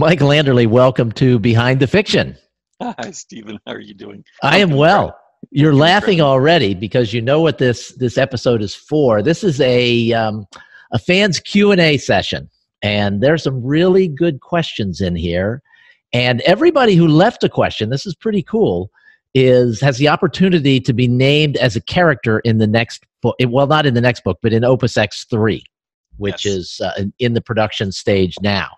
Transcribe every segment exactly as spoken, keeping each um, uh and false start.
Michael Anderle, welcome to Behind the Fiction. Hi, Stephen. How are you doing? I am well. You're laughing already because you know what this this episode is for. This is a um, a fans Q and A session, and there's some really good questions in here. And everybody who left a question, this is pretty cool, is has the opportunity to be named as a character in the next book. Well, not in the next book, but in Opus X three, which yes. is uh, in the production stage now.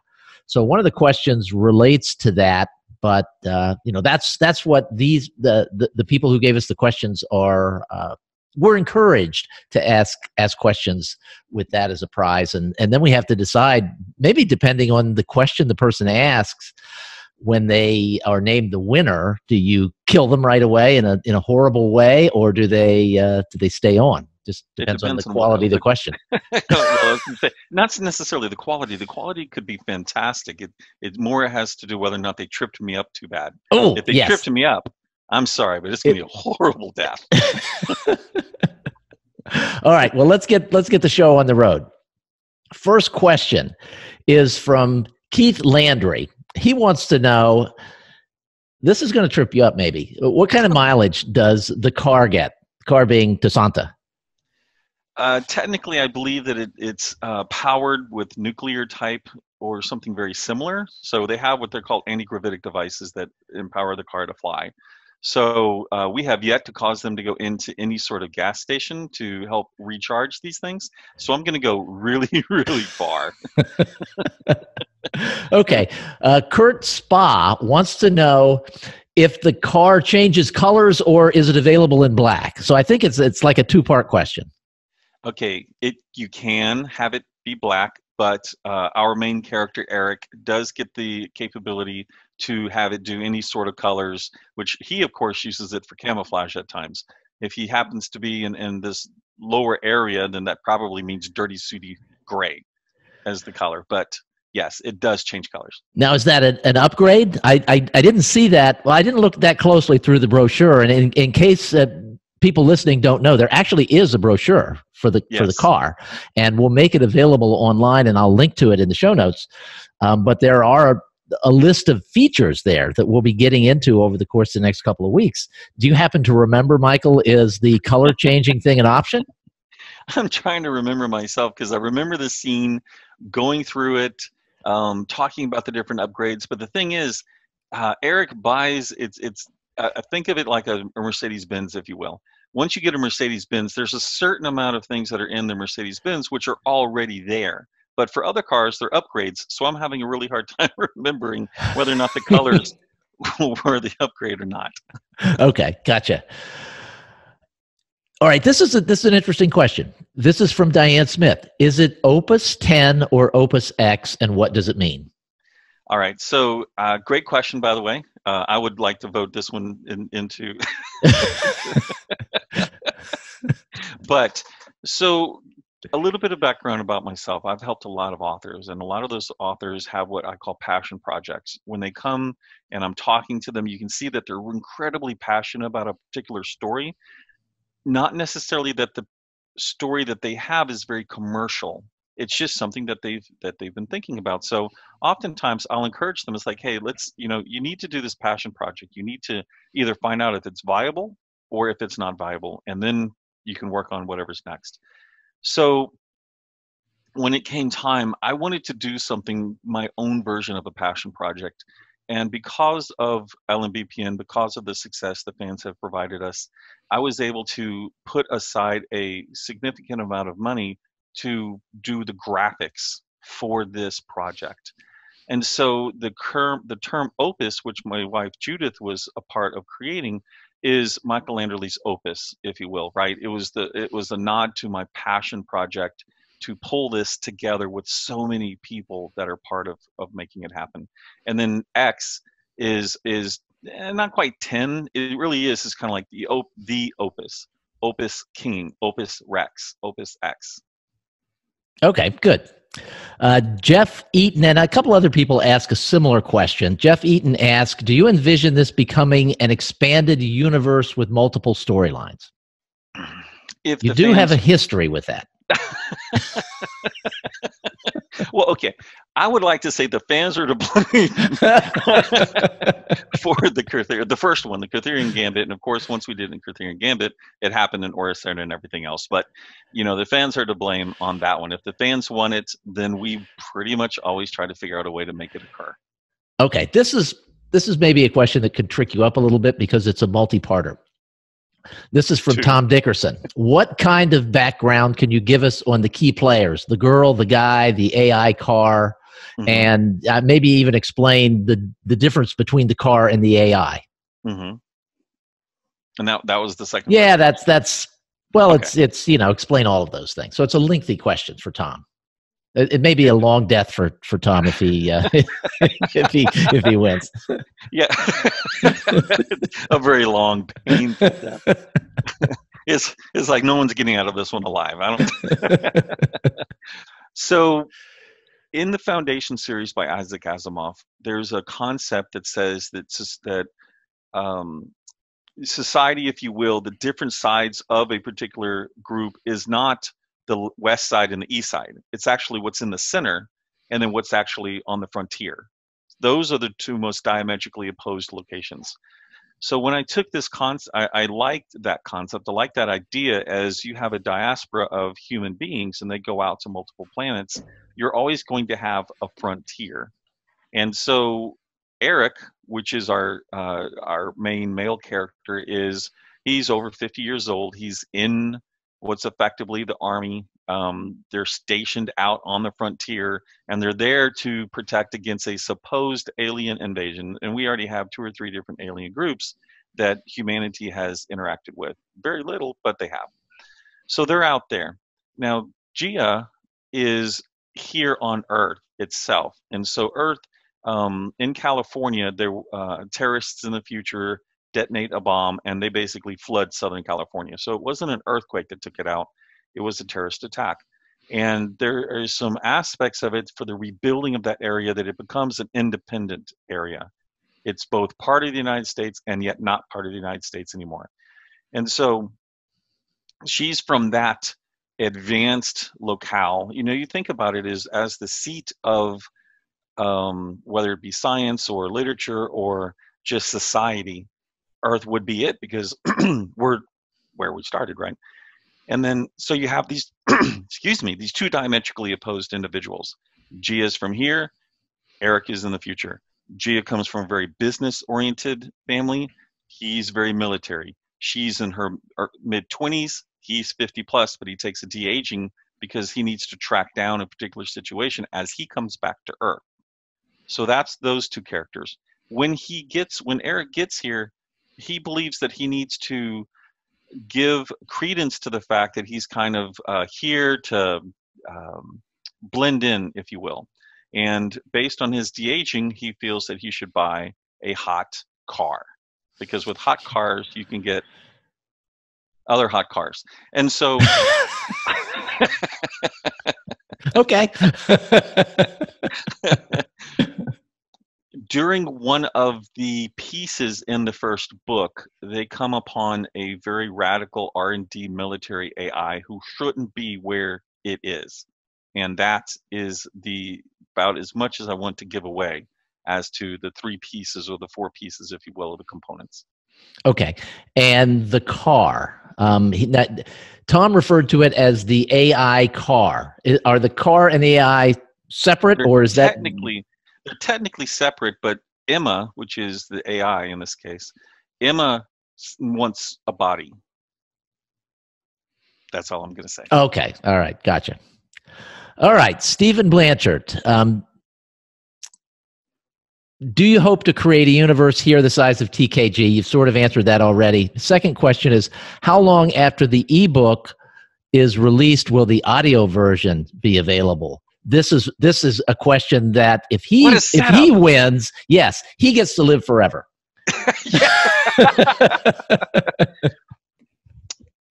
So one of the questions relates to that. But uh, you know, that's that's what these the, the the people who gave us the questions are uh, were encouraged to ask ask questions with that as a prize, and and then we have to decide, maybe depending on the question the person asks, when they are named the winner, do you kill them right away in a in a horrible way, or do they uh, do they stay on? Just depends, depends on the quality on the, of the question. Not necessarily the quality. The quality could be fantastic. It, it more has to do whether or not they tripped me up too bad. Oh, if they yes. tripped me up, I'm sorry, but it's going it, to be a horrible death. All right. Well, let's get let's get the show on the road. First question is from Keith Landry. He wants to know, this is going to trip you up, maybe. What kind of mileage does the car get? The car being DeSanta. Uh, technically, I believe that it, it's uh, powered with nuclear type or something very similar. So they have what they're called anti-gravitic devices that empower the car to fly. So uh, we have yet to cause them to go into any sort of gas station to help recharge these things. So I'm going to go really, really far. Okay. Uh, Kurt Spa wants to know if the car changes colors or is it available in black. So I think it's, it's like a two-part question. Okay, it you can have it be black, but uh, our main character, Eric, does get the capability to have it do any sort of colors, which he, of course, uses it for camouflage at times. If he happens to be in, in this lower area, then that probably means dirty, sooty gray as the color. But yes, it does change colors. Now, is that an, an upgrade? I, I, I didn't see that. Well, I didn't look that closely through the brochure, and in, in case... Uh, people listening don't know, there actually is a brochure for the yes. for the car, and we'll make it available online, and I'll link to it in the show notes. Um, but there are a list of features there that we'll be getting into over the course of the next couple of weeks. Do you happen to remember, Michael, is the color changing thing an option? I'm trying to remember myself because I remember the scene, going through it, um, talking about the different upgrades. But the thing is, uh, Eric buys it's it's. Uh, think of it like a, a Mercedes-Benz, if you will. Once you get a Mercedes-Benz, there's a certain amount of things that are in the Mercedes-Benz which are already there. But for other cars, they're upgrades. So I'm having a really hard time remembering whether or not the colors were the upgrade or not. Okay, gotcha. All right, this is, a, this is an interesting question. This is from Diane Smith. Is it Opus ten or Opus X, and what does it mean? All right, so uh, great question, by the way. Uh, I would like to vote this one in, into. But so a little bit of background about myself. I've helped a lot of authors, and a lot of those authors have what I call passion projects. When they come and I'm talking to them, you can see that they're incredibly passionate about a particular story. Not necessarily that the story that they have is very commercial. It's just something that they've that they've been thinking about. So oftentimes I'll encourage them. It's like, hey, let's, you know, you need to do this passion project. You need to either find out if it's viable or if it's not viable, and then you can work on whatever's next. So when it came time, I wanted to do something, my own version of a passion project. And because of L M B P N, because of the success the fans have provided us, I was able to put aside a significant amount of money to do the graphics for this project. And so the, term, the term Opus, which my wife Judith was a part of creating, is Michael Anderle's Opus, if you will, right? It was, the, it was a nod to my passion project to pull this together with so many people that are part of, of making it happen. And then X is, is eh, not quite ten. It really is. It's kind of like the, op the Opus, Opus King, Opus Rex, Opus X. Okay, good. Uh, Jeff Eaton and a couple other people ask a similar question. Jeff Eaton asks, do you envision this becoming an expanded universe with multiple storylines? If you do have a history with that. Well, okay. I would like to say the fans are to blame for the Kurtherian, the first one, the Kurtherian Gambit. And of course, once we did in Kurtherian Gambit, it happened in Orison and everything else. But, you know, the fans are to blame on that one. If the fans want it, then we pretty much always try to figure out a way to make it occur. Okay. This is, this is maybe a question that could trick you up a little bit because it's a multi-parter. This is from Two. Tom Dickerson. What kind of background can you give us on the key players? The girl, the guy, the A I car, mm-hmm. and uh, maybe even explain the, the difference between the car and the A I. Mm-hmm. And that, that was the second Yeah, question. that's, that's, well, okay. it's, it's, you know, explain all of those things. So it's a lengthy question for Tom. It, it may be a long death for, for Tom if he, uh, if he, if he wins. Yeah. A very long, painful death. It's, it's like no one's getting out of this one alive. I don't. So in the Foundation series by Isaac Asimov, there's a concept that says that, that um, society, if you will, the different sides of a particular group is not the west side and the east side. It's actually what's in the center and then what's actually on the frontier. Those are the two most diametrically opposed locations. So when I took this concept, I, I liked that concept. I liked that idea as you have a diaspora of human beings and they go out to multiple planets, you're always going to have a frontier. And so Eric, which is our, uh, our main male character, is he's over fifty years old. He's in what's effectively the army. Um, they're stationed out on the frontier and they're there to protect against a supposed alien invasion. And we already have two or three different alien groups that humanity has interacted with. Very little, but they have. So they're out there. Now, G I A is here on Earth itself. And so Earth, um, in California, there uh, terrorists in the future detonate a bomb and they basically flood Southern California. So it wasn't an earthquake that took it out. It was a terrorist attack. And there are some aspects of it for the rebuilding of that area that it becomes an independent area. It's both part of the United States and yet not part of the United States anymore. And so she's from that advanced locale. You know, you think about it as, as the seat of um, whether it be science or literature or just society, Earth would be it because we're where we started, right? And then, so you have these, excuse me, these two diametrically opposed individuals. Gia is from here. Eric is in the future. Gia comes from a very business-oriented family. He's very military. She's in her mid-twenties. He's fifty plus, but he takes a de-aging because he needs to track down a particular situation as he comes back to Earth. So that's those two characters. When he gets, when Eric gets here, he believes that he needs to give credence to the fact that he's kind of uh, here to um, blend in, if you will. And based on his de-aging, he feels that he should buy a hot car because with hot cars, you can get other hot cars. And so... Okay. During one of the pieces in the first book, they come upon a very radical R and D military A I who shouldn't be where it is. And that is the about as much as I want to give away as to the three pieces or the four pieces, if you will, of the components. Okay. And the car. Um, he, that, Tom referred to it as the A I car. Are the car and the A I separate, They're or is that... technically? They're technically separate, but Emma, which is the A I in this case, Emma wants a body. That's all I'm going to say. Okay. All right. Gotcha. All right. Stephen Blanchard, um, do you hope to create a universe here the size of T K G? You've sort of answered that already. Second question is, how long after the ebook is released will the audio version be available? This is this is a question that if he if he wins, yes, he gets to live forever.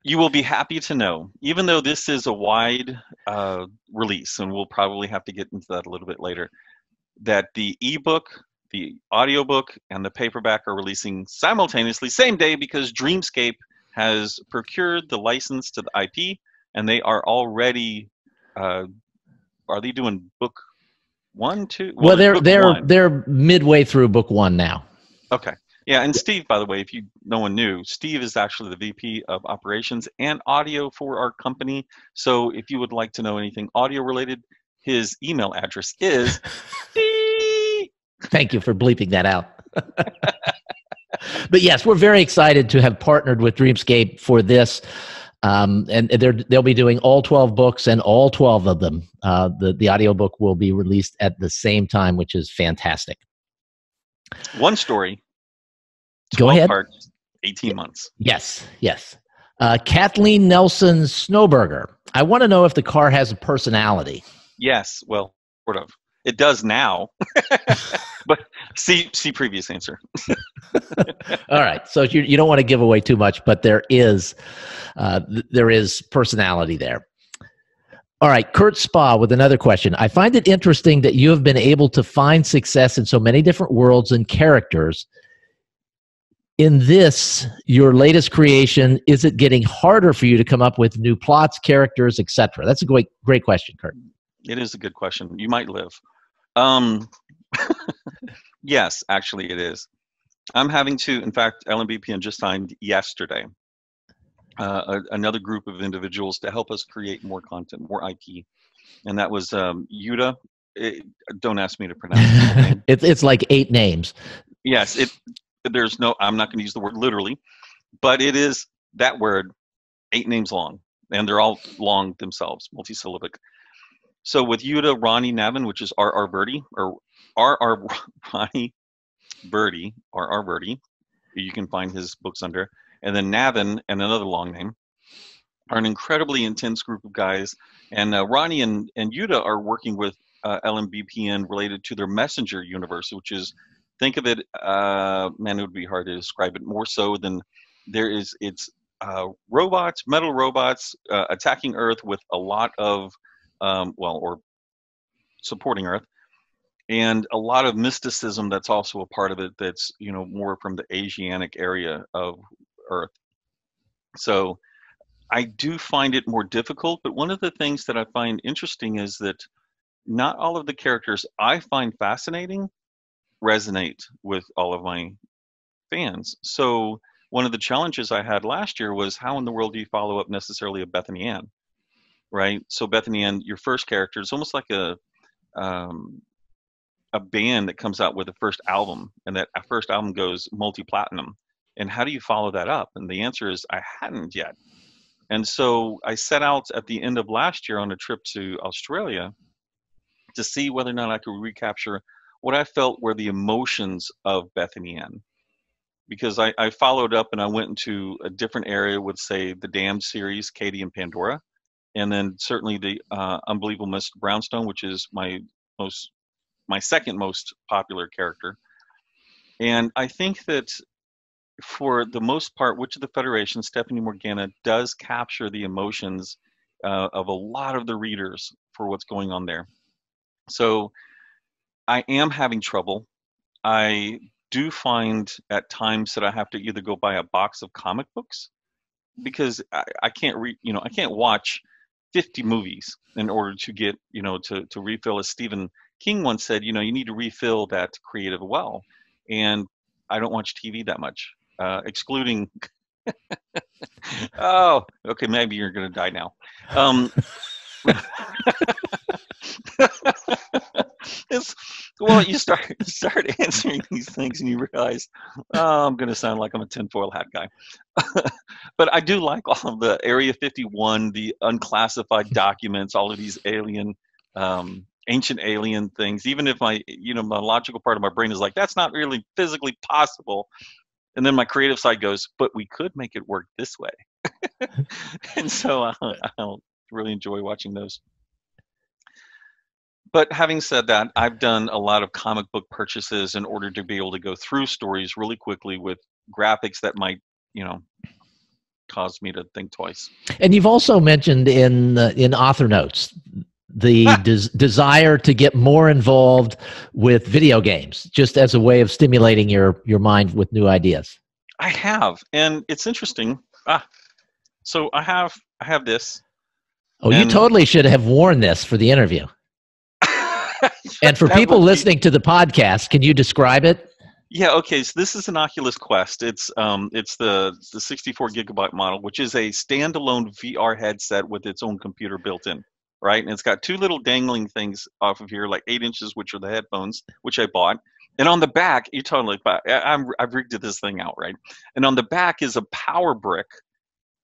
You will be happy to know, even though this is a wide uh, release, and we'll probably have to get into that a little bit later, that the ebook, the audiobook, and the paperback are releasing simultaneously, same day, because Dreamscape has procured the license to the I P, and they are already. Uh, are they doing book one, two? Well, well they're they're one. they're midway through book one now. Okay. Yeah, and Steve, by the way, if you no one knew, Steve is actually the V P of Operations and Audio for our company. So if you would like to know anything audio related, his email address is. Thank you for bleeping that out. But yes, we're very excited to have partnered with Dreamscape for this, um, and they're, they'll be doing all twelve books, and all twelve of them, uh, the the audiobook will be released at the same time, which is fantastic. One story. Go ahead. Parts, eighteen months. Yes, yes. Uh, Kathleen Nelson Snowberger. I want to know if the car has a personality. Yes, well, sort of. It does now. But see, see previous answer. All right. So you, you don't want to give away too much, but there is, uh, th there is personality there. All right. Kurt Spa with another question. I find it interesting that you have been able to find success in so many different worlds and characters. In this, your latest creation, is it getting harder for you to come up with new plots, characters, et cetera? That's a great, great question, Kurt. It is a good question. You might live. Um, yes, actually, it is. I'm having to. In fact, L M B P N just signed yesterday uh, a, another group of individuals to help us create more content, more I P, and that was um, Yuda. It, don't ask me to pronounce the name. It's it's like eight names. Yes, it. There's no, I'm not going to use the word literally, but it is that word, eight names long, and they're all long themselves, multisyllabic. So with Yuda, Ronnie Navin, which is R R Birdie, or R R Ronnie Birdie, R R Birdie, you can find his books under, and then Navin and another long name, are an incredibly intense group of guys, and uh, Ronnie and and Yuda are working with uh, L M B P N related to their messenger universe, which is. Think of it, uh, man, it would be hard to describe it more so than there is, it's uh, robots, metal robots uh, attacking Earth with a lot of, um, well, or supporting Earth, and a lot of mysticism that's also a part of it that's, you know, more from the Asiatic area of Earth. So I do find it more difficult, but one of the things that I find interesting is that not all of the characters I find fascinating resonate with all of my fans. So one of the challenges I had last year was how in the world do you follow up necessarily a Bethany Ann, right? So Bethany Ann, your first character is almost like a um, a band that comes out with the first album, and that first album goes multi-platinum. And how do you follow that up? And the answer is I hadn't yet. And so I set out at the end of last year on a trip to Australia to see whether or not I could recapture what I felt were the emotions of Bethany Ann, because I, I followed up and I went into a different area with, say, the Damned series, Katie and Pandora, and then certainly the uh, Unbelievable Mister Brownstone, which is my most, my second most popular character. And I think that for the most part, Witch of the Federation, Stephanie Morgana does capture the emotions uh, of a lot of the readers for what's going on there. So I am having trouble. I do find at times that I have to either go buy a box of comic books because I, I can't read, you know, I can't watch fifty movies in order to get, you know, to, to refill. As Stephen King once said, you know, you need to refill that creative well. And I don't watch T V that much, uh, excluding, oh, okay, maybe you're going to die now. Um, It's, well, you start start answering these things and you realize, oh, I'm going to sound like I'm a tinfoil hat guy. But I do like all of the Area fifty-one, the unclassified documents, all of these alien, um, ancient alien things. Even if my, you know, my logical part of my brain is like, that's not really physically possible. And then my creative side goes, but we could make it work this way. And so I, I really enjoy watching those. But having said that, I've done a lot of comic book purchases in order to be able to go through stories really quickly with graphics that might, you know, cause me to think twice. And you've also mentioned in uh, in author notes the ah. des desire to get more involved with video games, just as a way of stimulating your your mind with new ideas. I have, and it's interesting. Ah, so I have I have this. Oh, and you totally should have worn this for the interview. And for people listening to the podcast, can you describe it? Yeah, okay, so this is an Oculus Quest. It's um, it's the, the sixty-four gigabyte model, which is a standalone V R headset with its own computer built in, right? And it's got two little dangling things off of here, like eight inches, which are the headphones, which I bought. And on the back, you're totally, I'm, I've rigged this thing out, right? And on the back is a power brick.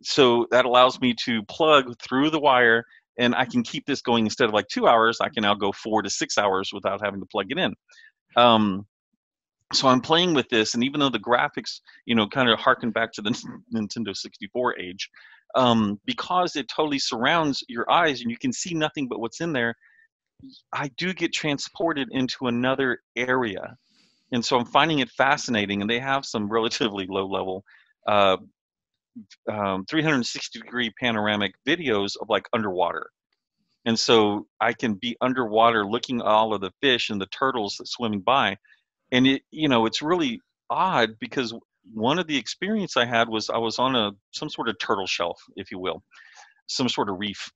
So that allows me to plug through the wire, and I can keep this going. Instead of like two hours, I can now go four to six hours without having to plug it in. Um, So I'm playing with this, and even though the graphics, you know, kind of harken back to the Nintendo sixty-four age, um, because it totally surrounds your eyes and you can see nothing but what's in there, I do get transported into another area. And so I'm finding it fascinating, and they have some relatively low-level uh, um, three sixty degree panoramic videos of, like, underwater. And so I can be underwater looking at all of the fish and the turtles that swimming by. And, it, you know, it's really odd because one of the experience I had was I was on a some sort of turtle shelf, if you will, some sort of reef.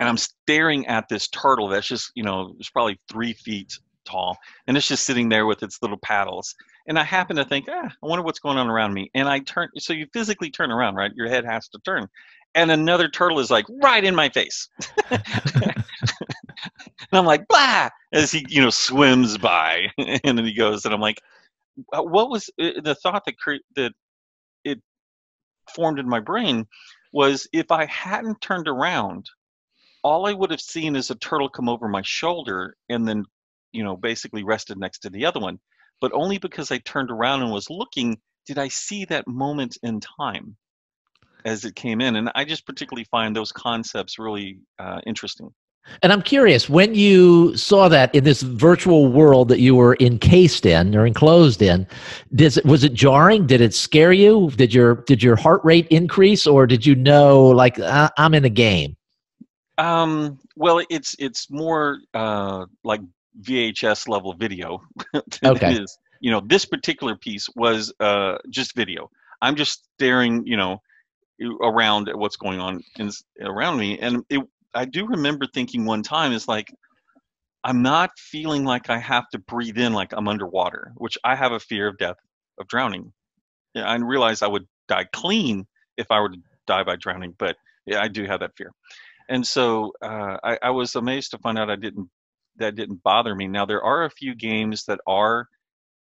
And I'm staring at this turtle that's just, you know, it's probably three feet tall. And it's just sitting there with its little paddles. And I happen to think, ah, I wonder what's going on around me. And I turn. So you physically turn around, right? Your head has to turn. And another turtle is like right in my face. And I'm like, blah, as he, you know, swims by. And then he goes, and I'm like, what was the thought that cre that it formed in my brain was, if I hadn't turned around, all I would have seen is a turtle come over my shoulder and then, you know, basically rested next to the other one. But only because I turned around and was looking, did I see that moment in time as it came in. And I just particularly find those concepts really uh, interesting. And I'm curious, when you saw that in this virtual world that you were encased in or enclosed in, does it, was it jarring? Did it scare you? Did your, did your heart rate increase, or did you know, like, I, I'm in a game? Um, well, it's, it's more uh, like V H S level video. Okay. It is. You know, this particular piece was uh, just video. I'm just staring, you know, around at what's going on in, around me. And it, I do remember thinking one time is like, I'm not feeling like I have to breathe in like I'm underwater, which I have a fear of death, of drowning. Yeah, I realized I would die clean if I were to die by drowning, but yeah, I do have that fear. And so uh, I, I was amazed to find out I didn't, that didn't bother me. Now, there are a few games that are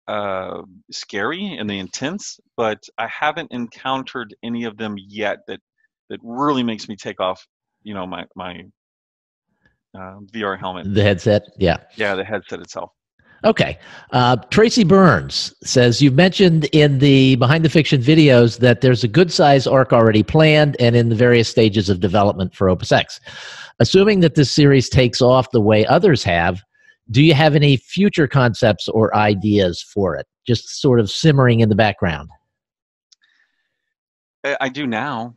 uh, scary and they intense, but I haven't encountered any of them yet that, that really makes me take off, you know, my, my uh, V R helmet. The headset, yeah. Yeah, the headset itself. Okay. Uh, Tracy Burns says, you mentioned in the Behind the Fiction videos that there's a good size arc already planned and in the various stages of development for Opus X. Assuming that this series takes off the way others have, do you have any future concepts or ideas for it? Just sort of simmering in the background. I do now.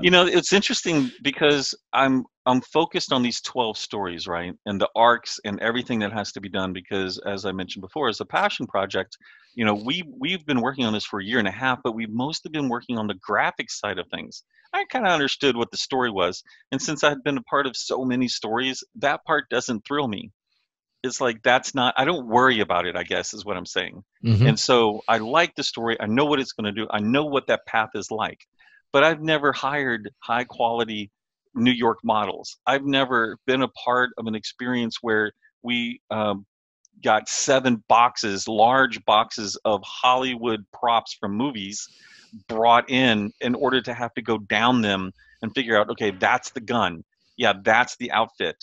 You know, it's interesting because I'm I'm focused on these twelve stories, right, and the arcs and everything that has to be done, because as I mentioned before, as a passion project, you know, we we've been working on this for a year and a half, but we've mostly been working on the graphic side of things. I kind of understood what the story was, and since I had been a part of so many stories, that part doesn't thrill me. It's like, that's not, I don't worry about it, I guess, is what I'm saying. Mm-hmm. And so I like the story. I know what it's going to do. I know what that path is like. But I've never hired high quality New York models. I've never been a part of an experience where we um, got seven boxes, large boxes of Hollywood props from movies brought in in order to have to go down them and figure out, okay, that's the gun. Yeah, that's the outfit.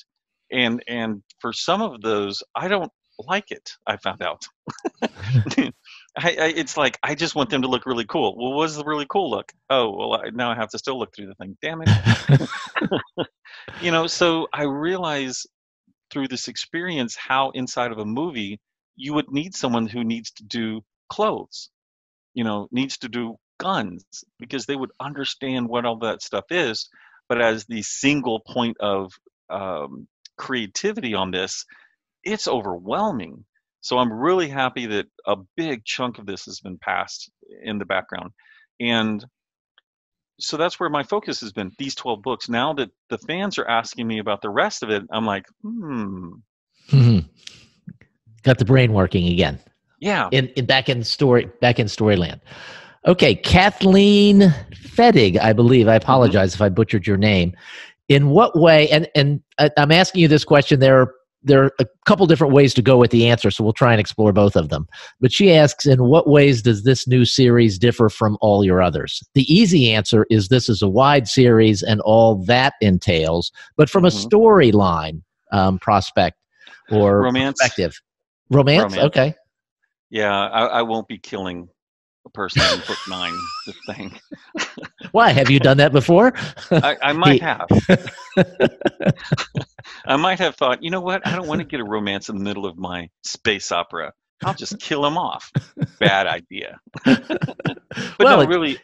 And and for some of those, I don't like it, I found out. I, I, it's like, I just want them to look really cool. Well, what is the really cool look? Oh, well, I, now I have to still look through the thing. Damn it. You know, so I realize through this experience how inside of a movie, you would need someone who needs to do clothes, you know, needs to do guns, because they would understand what all that stuff is. But as the single point of um, creativity on this, it's overwhelming. So I'm really happy that a big chunk of this has been passed in the background. And so that's where my focus has been, these twelve books. Now that the fans are asking me about the rest of it, I'm like, hmm. Mm-hmm. Got the brain working again. Yeah. In, in back in story, back in Storyland. Okay, Kathleen Fettig, I believe. I apologize mm-hmm. if I butchered your name. In what way? And and I, I'm asking you this question. There are there are a couple different ways to go with the answer, so we'll try and explore both of them. But she asks, in what ways does this new series differ from all your others? The easy answer is this is a wide series and all that entails. But from mm-hmm. a storyline um, prospect or romance. Perspective, romance. Romance. Okay. Yeah, I, I won't be killing a person in book nine, this thing. Why? Have you done that before? I, I might have. I might have thought, you know what? I don't want to get a romance in the middle of my space opera. I'll just kill him off. Bad idea. But well, no, really,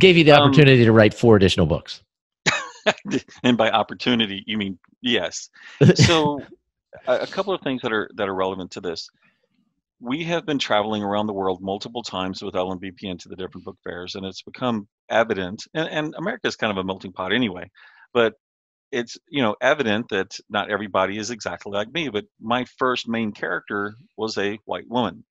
gave you the opportunity um, to write four additional books. And by opportunity, you mean yes. So a, a couple of things that are that are relevant to this. We have been traveling around the world multiple times with L M B P N to the different book fairs, and it's become evident, and, and America is kind of a melting pot anyway, but it's, you know, evident that not everybody is exactly like me, but my first main character was a white woman.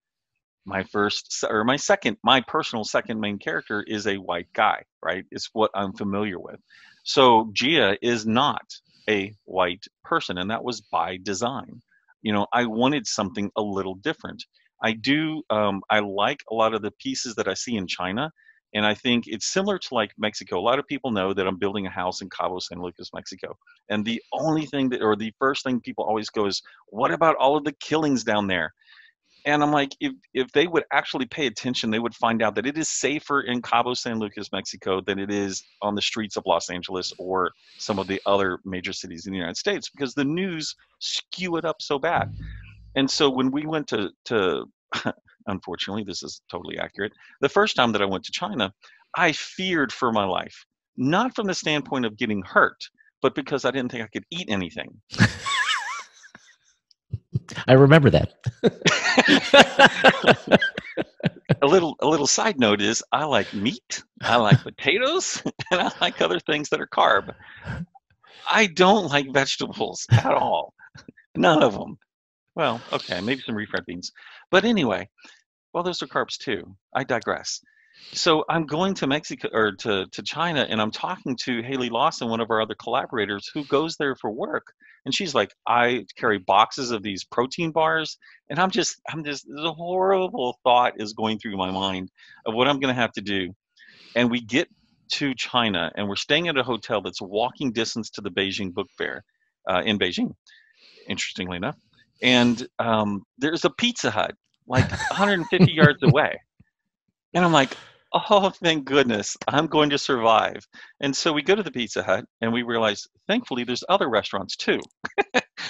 My first, or my second, my personal second main character is a white guy, right? It's what I'm familiar with. So Gia is not a white person, and that was by design. You know, I wanted something a little different. I do, um, I like a lot of the pieces that I see in China, and I think it's similar to like Mexico. A lot of people know that I'm building a house in Cabo San Lucas, Mexico. And the only thing that, or the first thing people always go is, what about all of the killings down there? And I'm like, if, if they would actually pay attention, they would find out that it is safer in Cabo San Lucas, Mexico than it is on the streets of Los Angeles or some of the other major cities in the United States, because the news skew it up so bad. And so when we went to, to unfortunately, this is totally accurate, the first time that I went to China, I feared for my life, not from the standpoint of getting hurt, but because I didn't think I could eat anything. I remember that. a little a little side note is I like meat, I like potatoes, and I like other things that are carb. I don't like vegetables at all. None of them. Well, okay, maybe some refried beans. But anyway, well, those are carbs too. I digress. So I'm going to Mexico or to, to China, and I'm talking to Haley Lawson, one of our other collaborators who goes there for work. And she's like, I carry boxes of these protein bars. And I'm just, I'm just, the horrible thought is going through my mind of what I'm going to have to do. And we get to China, and we're staying at a hotel that's walking distance to the Beijing Book Fair uh, in Beijing, interestingly enough. And um, there's a Pizza Hut like one hundred fifty yards away. And I'm like, oh, thank goodness, I'm going to survive. And so we go to the Pizza Hut, and we realize, thankfully, there's other restaurants too.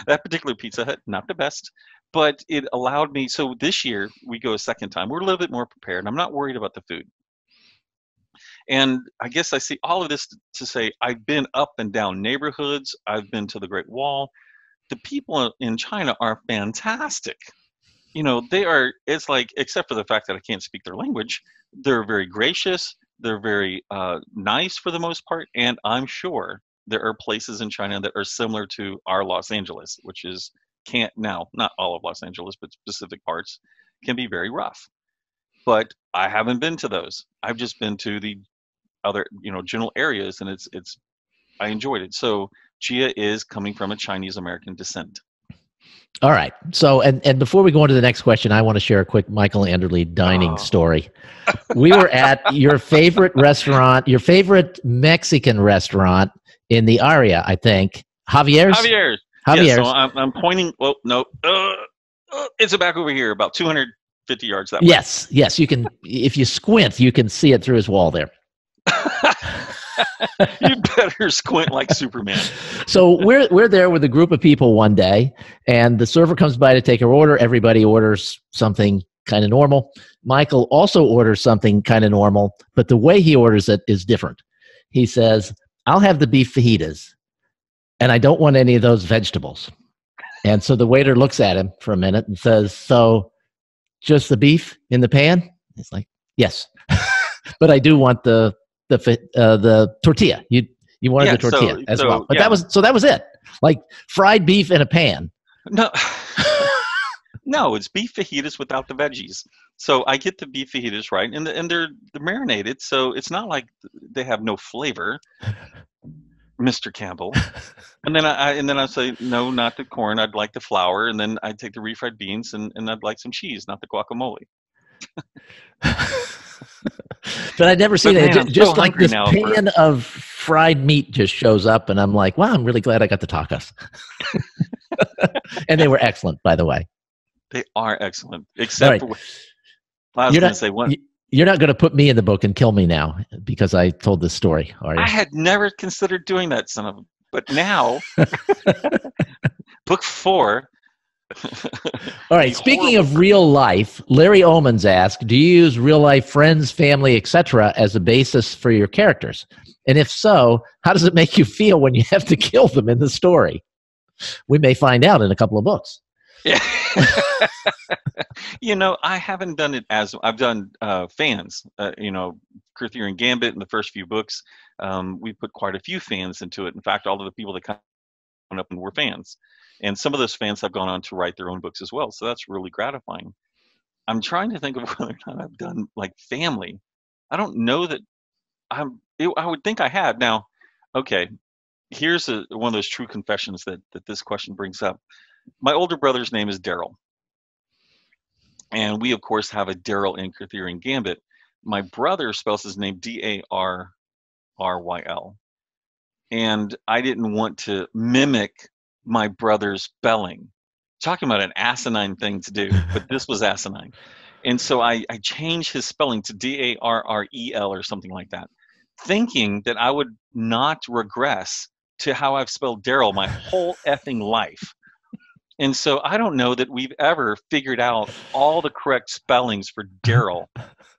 That particular Pizza Hut, not the best, but it allowed me. So this year, we go a second time. We're a little bit more prepared. I'm not worried about the food. And I guess I see all of this to say I've been up and down neighborhoods. I've been to the Great Wall. The people in China are fantastic. You know, they are, it's like, except for the fact that I can't speak their language, they're very gracious, they're very uh, nice for the most part, and I'm sure there are places in China that are similar to our Los Angeles, which is, can't now, not all of Los Angeles, but specific parts, can be very rough. But I haven't been to those. I've just been to the other, you know, general areas, and it's, it's, I enjoyed it. So Gia is coming from a Chinese-American descent. All right. So, and, and before we go on to the next question, I want to share a quick Michael Anderle dining oh. story. We were at your favorite restaurant, your favorite Mexican restaurant in the Aria, I think. Javier's? Javier's. Javier's. Yeah, so I'm, I'm pointing, well, no, uh, uh, it's back over here, about two hundred fifty yards that way. Yes, yes. You can, if you squint, you can see it through his wall there. You better squint like Superman. So we're, we're there with a group of people one day, and the server comes by to take our order. Everybody orders something kind of normal. Michael also orders something kind of normal, but the way he orders it is different. He says, I'll have the beef fajitas, and I don't want any of those vegetables. And so the waiter looks at him for a minute and says, so just the beef in the pan? He's like, yes, but I do want the the uh, the tortilla. You you wanted yeah, the tortilla so, as so, well, but yeah. that was so that was it. Like fried beef in a pan. No, no, it's beef fajitas without the veggies. So I get the beef fajitas right, and the, and they're, they're marinated, so it's not like they have no flavor. Mister Campbell. And then I, I and then I say, no, not the corn. I'd like the flour. And then I take the refried beans and, and I'd like some cheese, not the guacamole. But I'd never seen but it. Man, just just so like this pan for... of fried meat just shows up and I'm like, wow, I'm really glad I got the tacos. And they were excellent, by the way. They are excellent. Except right. for I was going to say one. You're not going to put me in the book and kill me now because I told this story, are you? I had never considered doing that, son of a... But now, book four. All right. Speaking of real life, Larry Omans asked, do you use real life friends, family, et cetera as a basis for your characters? And if so, how does it make you feel when you have to kill them in the story? We may find out in a couple of books. Yeah. You know, I haven't done it as I've done uh, fans, uh, you know, Kurtherian Gambit in the first few books. Um, we put quite a few fans into it. In fact, all of the people that come up and were fans. And some of those fans have gone on to write their own books as well. So that's really gratifying. I'm trying to think of whether or not I've done like family. I don't know that I'm, it, I would think I have. Now, okay, here's a, one of those true confessions that, that this question brings up. My older brother's name is Daryl. And we, of course, have a Daryl in Kurtherian Gambit. My brother spells his name D A R R Y L. And I didn't want to mimic my brother's spelling. Talking about an asinine thing to do, but this was asinine. And so I, I changed his spelling to D A R R E L or something like that, thinking that I would not regress to how I've spelled Daryl my whole effing life. And so I don't know that we've ever figured out all the correct spellings for Daryl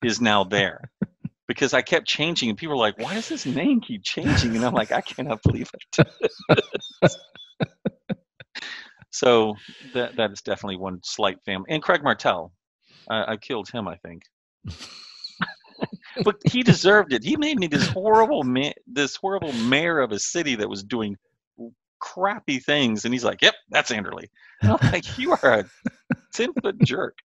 is now there, because I kept changing and people were like, why does his name keep changing? And I'm like, I cannot believe it. So that, that is definitely one slight family. And Craig Martell, I, I killed him, I think. But he deserved it. He made me this horrible, ma this horrible mayor of a city that was doing crappy things, and he's like, yep, that's Anderle. And I'm like, you are a tin foot jerk.